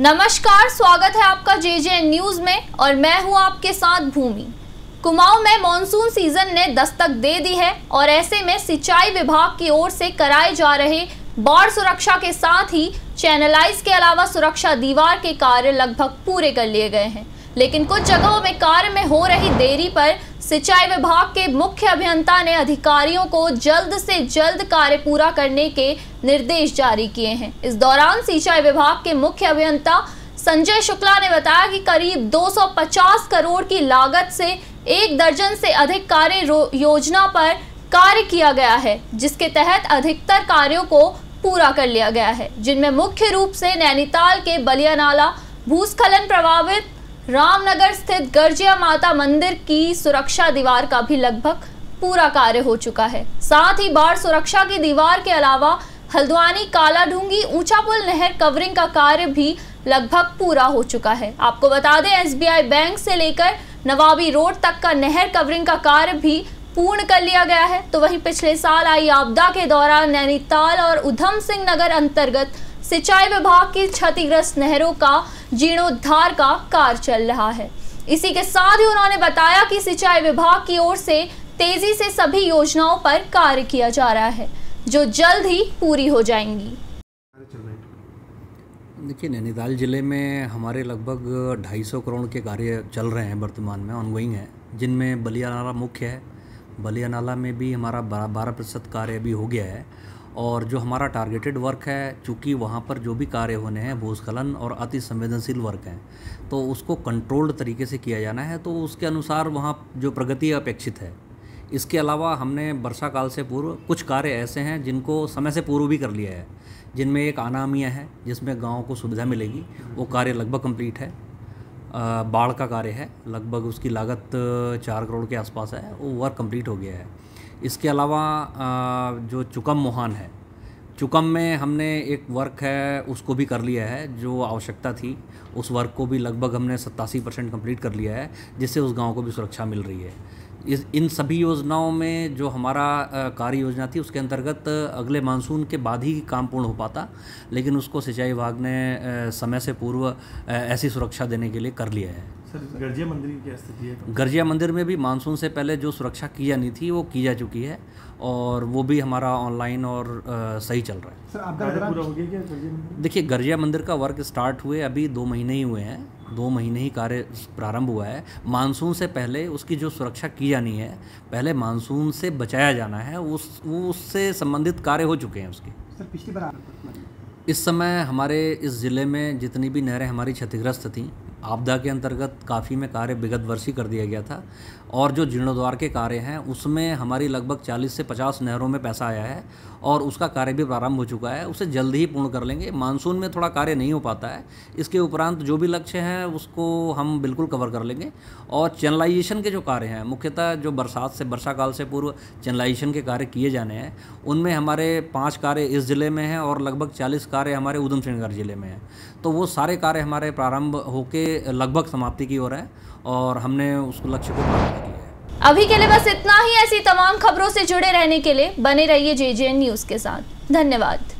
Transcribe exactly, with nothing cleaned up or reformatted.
नमस्कार, स्वागत है आपका जे जे एन न्यूज में और मैं हूं आपके साथ भूमि। कुमाऊं में मॉनसून सीजन ने दस्तक दे दी है और ऐसे में सिंचाई विभाग की ओर से कराए जा रहे बाढ़ सुरक्षा के साथ ही चैनलाइज के अलावा सुरक्षा दीवार के कार्य लगभग पूरे कर लिए गए हैं, लेकिन कुछ जगहों में कार्य में हो रही देरी पर सिंचाई विभाग के मुख्य अभियंता ने अधिकारियों को जल्द से जल्द कार्य पूरा करने के निर्देश जारी किए हैं। इस दौरान सिंचाई विभाग के मुख्य अभियंता संजय शुक्ला ने बताया कि करीब दो सौ पचास करोड़ की लागत से एक दर्जन से अधिक कार्य योजना पर कार्य किया गया है, जिसके तहत अधिकतर कार्यों को पूरा कर लिया गया है, जिनमें मुख्य रूप से नैनीताल के बलियानाला भूस्खलन प्रभावित रामनगर स्थित गर्जिया माता मंदिर की सुरक्षा दीवार का भी लगभग पूरा कार्य हो चुका है। साथ ही बाढ़ सुरक्षा की दीवार के अलावा हल्द्वानी कालाढूंगी ऊंचा पुल नहर कवरिंग का कार्य भी लगभग पूरा हो चुका है। आपको बता दें, एस बी आई बैंक से लेकर नवाबी रोड तक का नहर कवरिंग का कार्य भी पूर्ण कर लिया गया है। तो वहीं पिछले साल आई आपदा के दौरान नैनीताल और उधम सिंह नगर अंतर्गत सिंचाई विभाग की क्षतिग्रस्त नहरों का जीर्णोद्धार का कार्य चल रहा है। इसी के साथ ही उन्होंने बताया कि सिंचाई विभाग की ओर से तेजी से सभी योजनाओं पर कार्य किया जा रहा है, जो जल्द ही पूरी हो जाएंगी। देखिए, नैनीताल जिले में हमारे लगभग ढाई सौ करोड़ के कार्य चल रहे हैं वर्तमान में, ऑनगोइंग है, जिनमें बलियानाला मुख्य है। बलियानाला में भी हमारा बारह प्रतिशत कार्य भी हो गया है और जो हमारा टारगेटेड वर्क है, चूँकि वहाँ पर जो भी कार्य होने हैं भूस्खलन और अति संवेदनशील वर्क हैं, तो उसको कंट्रोल्ड तरीके से किया जाना है, तो उसके अनुसार वहाँ जो प्रगति अपेक्षित है। इसके अलावा हमने वर्षा काल से पूर्व कुछ कार्य ऐसे हैं जिनको समय से पूर्व भी कर लिया है, जिनमें एक अनामियाँ है जिसमें गाँव को सुविधा मिलेगी, वो कार्य लगभग कम्प्लीट है। बाढ़ का कार्य है, लगभग उसकी लागत चार करोड़ के आसपास है, वो वर्क कम्प्लीट हो गया है। इसके अलावा जो चुकम मोहन है, चुकम में हमने एक वर्क है उसको भी कर लिया है, जो आवश्यकता थी उस वर्क को भी लगभग हमने सत्तासी परसेंट कम्प्लीट कर लिया है, जिससे उस गांव को भी सुरक्षा मिल रही है। इस इन सभी योजनाओं में जो हमारा कार्य योजना थी उसके अंतर्गत अगले मानसून के बाद ही काम पूर्ण हो पाता, लेकिन उसको सिंचाई विभाग ने समय से पूर्व ऐसी सुरक्षा देने के लिए कर लिया है। सर, गर्जिया मंदिर की क्या स्थिति है? गर्जिया मंदिर में भी मानसून से पहले जो सुरक्षा की जानी थी वो की जा चुकी है और वो भी हमारा ऑनलाइन और आ, सही चल रहा है। सर, आपका पूरा हो गया क्या गर्जिया मंदिर? देखिए, गर्जिया मंदिर का वर्क स्टार्ट हुए अभी दो महीने ही हुए हैं, दो महीने ही कार्य प्रारंभ हुआ है। मानसून से पहले उसकी जो सुरक्षा की जानी है, पहले मानसून से बचाया जाना है, उस उससे संबंधित कार्य हो चुके हैं उसके। सर, पिछली बार इस समय हमारे इस ज़िले में जितनी भी नहरें हमारी क्षतिग्रस्त थीं, आपदा के अंतर्गत काफ़ी में कार्य विगत वर्षी कर दिया गया था और जो जीर्णोद्वार के कार्य हैं उसमें हमारी लगभग चालीस से पचास नहरों में पैसा आया है और उसका कार्य भी प्रारंभ हो चुका है, उसे जल्द ही पूर्ण कर लेंगे। मानसून में थोड़ा कार्य नहीं हो पाता है, इसके उपरांत जो भी लक्ष्य हैं उसको हम बिल्कुल कवर कर लेंगे। और चैनलाइजेशन के जो कार्य हैं, मुख्यतः जो बरसात से वर्षा काल से पूर्व चैनलाइजेशन के कार्य किए जाने हैं, उनमें हमारे पाँच कार्य इस ज़िले में हैं और लगभग चालीस कार्य हमारे उधम सिंह नगर ज़िले में हैं। तो वो सारे कार्य हमारे प्रारंभ होकर लगभग समाप्ति की ओर है और हमने उस लक्ष्य को प्राप्त किया है। अभी के लिए बस इतना ही। ऐसी तमाम खबरों से जुड़े रहने के लिए बने रहिए जे जे एन न्यूज़ के साथ। धन्यवाद।